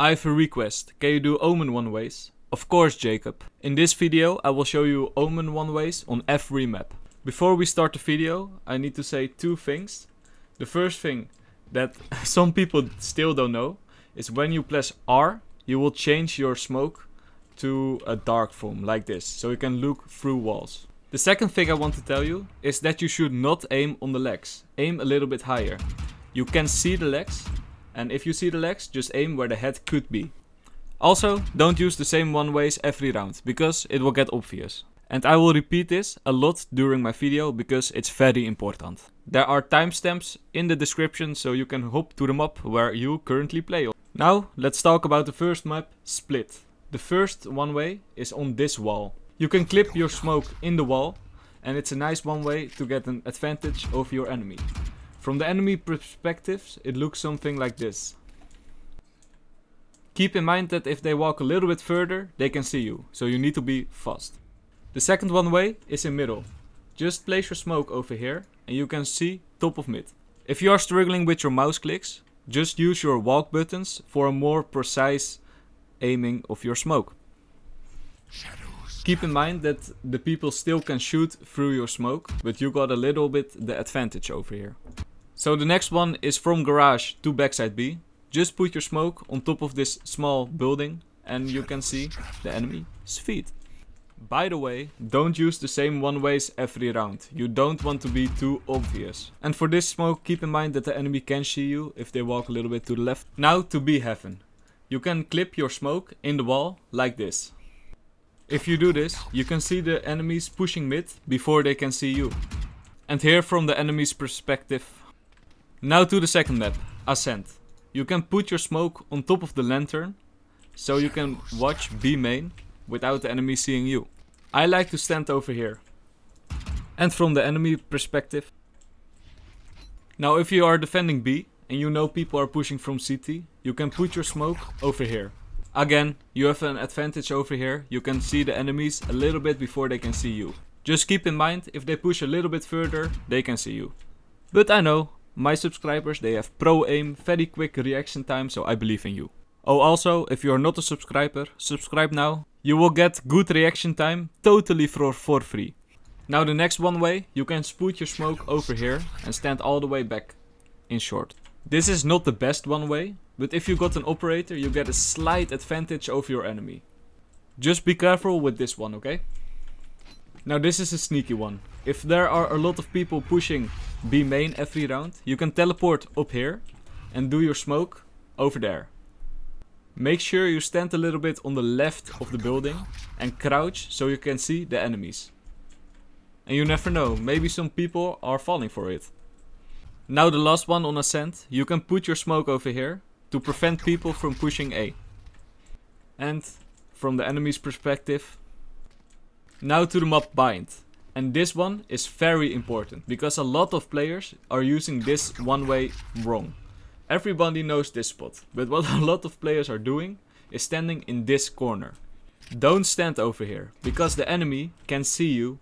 I have a request. Can you do Omen one ways? Of course, Jacob. In this video, I will show you Omen one ways on every map. Before we start the video, I need to say two things. The first thing that some people still don't know is when you press R, you will change your smoke to a dark form like this, so you can look through walls. The second thing I want to tell you is that you should not aim on the legs. Aim a little bit higher. You can see the legs, and if you see the legs, just aim where the head could be. Also, don't use the same one ways every round, because it will get obvious. And I will repeat this a lot during my video, because it's very important. There are timestamps in the description, so you can hop to the map where you currently play on. Now, let's talk about the first map, Split. The first one way is on this wall. You can clip your smoke in the wall, and it's a nice one way to get an advantage over your enemy. From the enemy perspectives, it looks something like this. Keep in mind that if they walk a little bit further, they can see you, so you need to be fast. The second one way is in middle. Just place your smoke over here, and you can see top of mid. If you are struggling with your mouse clicks, just use your walk buttons for a more precise aiming of your smoke. Keep in mind that the people still can shoot through your smoke, but you got a little bit the advantage over here. So the next one is from garage to backside B. Just put your smoke on top of this small building and you can see the enemy's feet. By the way, don't use the same one ways every round. You don't want to be too obvious. And for this smoke, keep in mind that the enemy can see you if they walk a little bit to the left. Now to B Haven. You can clip your smoke in the wall like this. If you do this, you can see the enemies pushing mid before they can see you. And here from the enemy's perspective. Now to the second map, Ascent. You can put your smoke on top of the lantern, so you can watch B main without the enemy seeing you. I like to stand over here. And from the enemy perspective. Now if you are defending B, and you know people are pushing from CT, you can put your smoke over here. Again, you have an advantage over here. You can see the enemies a little bit before they can see you. Just keep in mind, if they push a little bit further, they can see you. But I know, my subscribers, they have pro aim, very quick reaction time, so I believe in you. Oh, also, if you are not a subscriber, subscribe now. You will get good reaction time, totally for free. Now the next one way, you can spoot your smoke over here and stand all the way back, in short. This is not the best one way, but if you got an operator, you get a slight advantage over your enemy. Just be careful with this one, okay? Now this is a sneaky one. If there are a lot of people pushing B main every round, you can teleport up here and do your smoke over there. Make sure you stand a little bit on the left of the building and crouch so you can see the enemies. And you never know, maybe some people are falling for it. Now the last one on Ascent, you can put your smoke over here to prevent people from pushing A. And from the enemy's perspective. Now to the map Bind. And this one is very important because a lot of players are using this one way wrong. Everybody knows this spot, but what a lot of players are doing is standing in this corner. Don't stand over here because the enemy can see you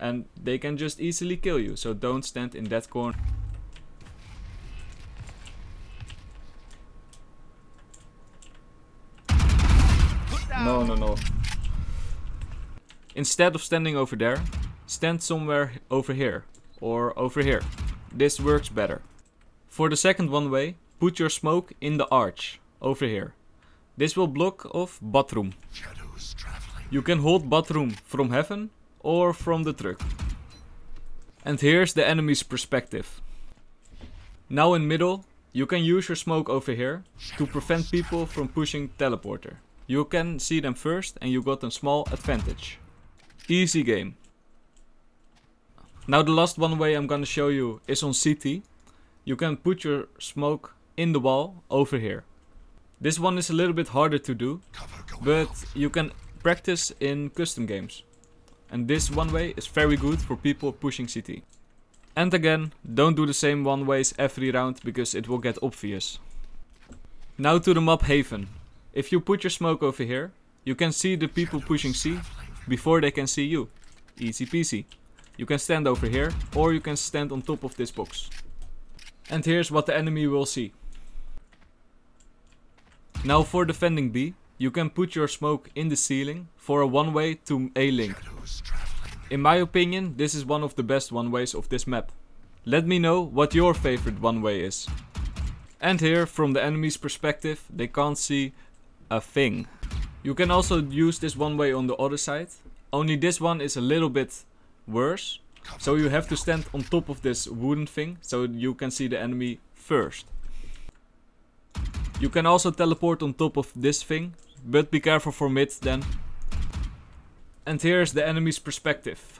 and they can just easily kill you, so don't stand in that corner. No. Instead of standing over there, stand somewhere over here or over here. This works better. For the second one way, put your smoke in the arch over here. This will block off bathroom. You can hold bathroom from heaven or from the truck. And here's the enemy's perspective. Now in middle, you can use your smoke over here to prevent people from pushing teleporter. You can see them first and you got a small advantage. Easy game. Now the last one way I'm gonna show you is on CT. You can put your smoke in the wall over here. This one is a little bit harder to do, but you can practice in custom games. And this one way is very good for people pushing CT. And again, don't do the same one ways every round because it will get obvious. Now to the map Haven. If you put your smoke over here, you can see the people pushing C before they can see you. Easy peasy. You can stand over here or you can stand on top of this box. And here's what the enemy will see. Now for defending B, you can put your smoke in the ceiling for a one-way to A link. In my opinion, this is one of the best one-ways of this map. Let me know what your favorite one-way is. And here, from the enemy's perspective, they can't see a thing. You can also use this one-way on the other side, only this one is a little bit worse. So you have to stand on top of this wooden thing, so you can see the enemy first. You can also teleport on top of this thing, but be careful for mid then. And here's the enemy's perspective.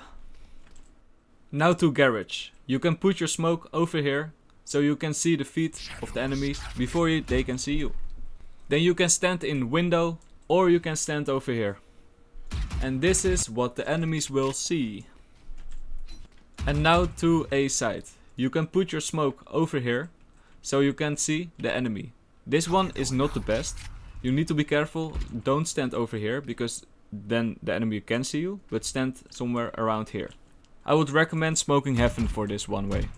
Now to garage. You can put your smoke over here, so you can see the feet of the enemies before they can see you. Then you can stand in window, or you can stand over here. And this is what the enemies will see. And now to A side. You can put your smoke over here, so you can see the enemy. This one is not the best. You need to be careful, don't stand over here, because then the enemy can see you, but stand somewhere around here. I would recommend smoking Heaven for this one way.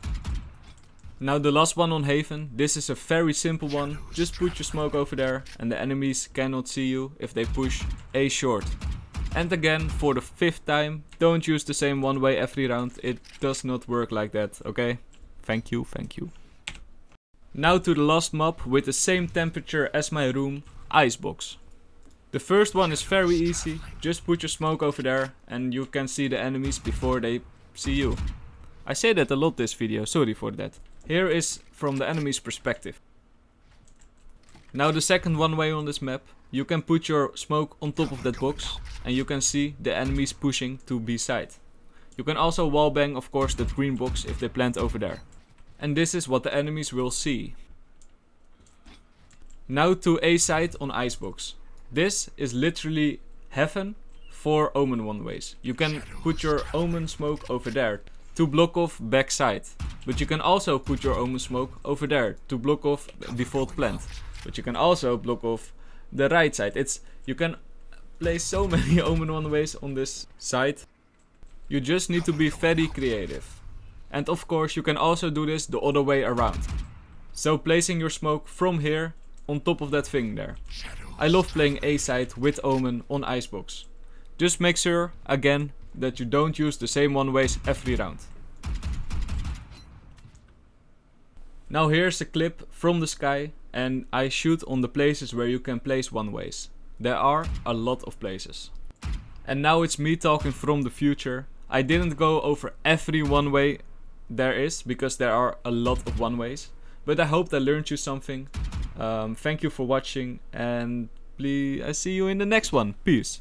Now the last one on Haven, this is a very simple one. Just put your smoke over there and the enemies cannot see you if they push A short. And again, for the 5th time, don't use the same one way every round, it does not work like that, okay? Thank you, thank you. Now to the last map with the same temperature as my room, Icebox. The first one is very easy, just put your smoke over there and you can see the enemies before they see you. I say that a lot this video, sorry for that. Here is from the enemy's perspective. Now the second one way on this map. You can put your smoke on top of that box and you can see the enemies pushing to B side. You can also wallbang of course that green box if they plant over there. And this is what the enemies will see. Now to A side on Icebox. This is literally heaven for Omen one ways. You can put your Omen smoke over there to block off back side. But you can also put your Omen smoke over there to block off default plant. But you can also block off the right side. You can play so many Omen one ways on this side. You just need to be very creative. And of course you can also do this the other way around. So placing your smoke from here on top of that thing there. I love playing A side with Omen on Icebox. Just make sure again that you don't use the same one ways every round. Now here's a clip from the sky and I shoot on the places where you can place one ways. There are a lot of places. And now it's me talking from the future. I didn't go over every one way there is because there are a lot of one ways. But I hope I learned you something. Thank you for watching and please, I see you in the next one. Peace.